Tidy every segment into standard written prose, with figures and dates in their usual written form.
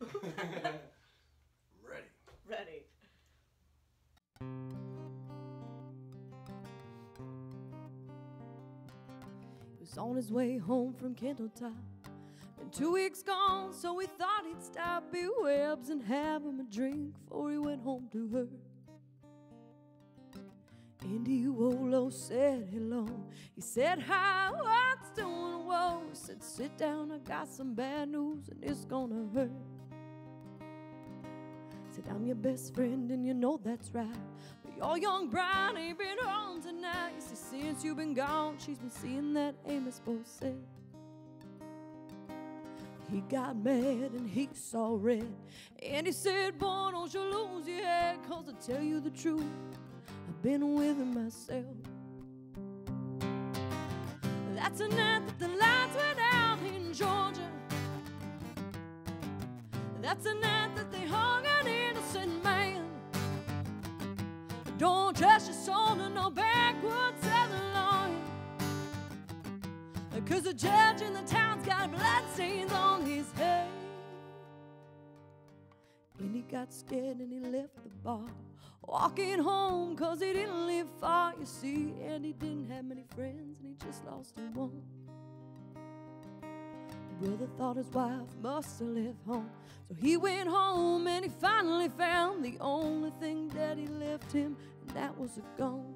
Yes. Ready. Ready. He was on his way home from Kendall Town. Been 2 weeks gone, so he thought he'd stop at Webb's and have him a drink before he went home to her. Indy Wolo said hello. He said, "Hi, what's doing? Whoa." He said, "Sit down, I got some bad news and it's gonna hurt." He said, "I'm your best friend and you know that's right, but your young bride ain't been home tonight." He said, "Since you've been gone, she's been seeing that Amos Boy." Said he got mad and he saw red, and he said, "Boy, don't you lose your head, 'cause I tell you the truth, I've been with him myself." That's the night that the lights went out in Georgia. That's the night that they hung an innocent man. Don't trust your soul to no backwoods southern lawyer, 'cause the judge in the town's got bloodstains on his head. And he got scared and he left the bar, walking home 'cause he didn't live far, you see. And he didn't have many friends and he just lost one. Brother thought his wife must have left home, so he went home and he finally found the only thing that he left him, and that was a gun.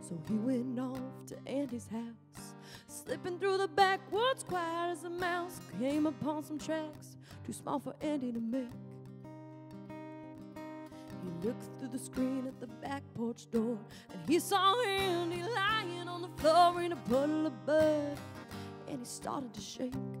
So he went off to Andy's house, slipping through the backwoods quiet as a mouse. Came upon some tracks too small for Andy to make. He looked through the screen at the back porch door, and he saw Andy lying on the floor in a puddle of blood, and he started to shake.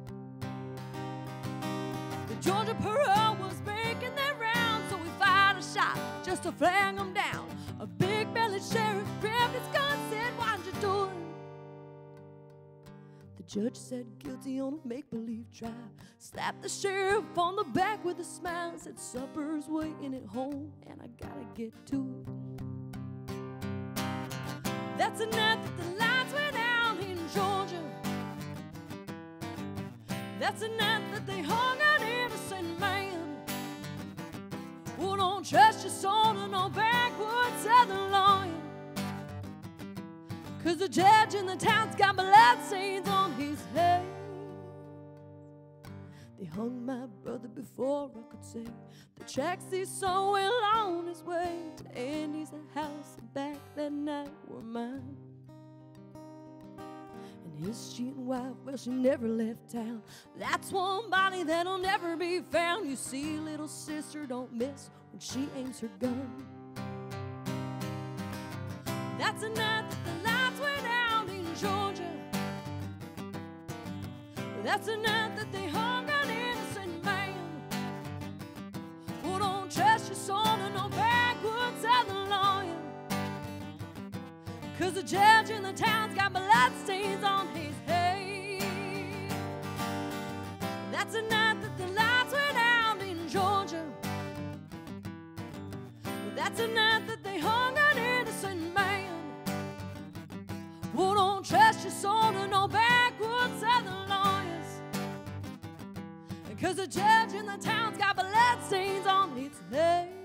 The Georgia Pearl was making their rounds, so he fired a shot just to flag him down. A big-bellied sheriff grabbed his gun, said, "Why'd you do it?" The judge said, "Guilty on a make-believe trial." Slapped the sheriff on the back with a smile and said, "Supper's waiting at home and I gotta get to it." That's the night that the lights went out in Georgia. That's the night that they hung an innocent man. Oh, don't trust your soul to no backwoods southern lawyer, 'cause the judge in the town's got bloodstains on his head. They hung my brother before I could say the tracks he saw well on his way to Andy's house and back that night were mine. And his cheating wife, well, she never left town. That's one body that'll never be found. You see, little sister don't miss when she aims her gun. That's the night that the lights went out in Georgia. That's the night that they hung an innocent man. Oh, don't trust your soul to no backwoods southern lawyer, 'cause the judge in the town's got bloodstains on his head. That's the night that the lights went out in Georgia. That's the night that they hung an innocent man. Oh, don't trust your soul to no backwoods southern lawyers, 'cause the judge in the town's got bloodstains on his head.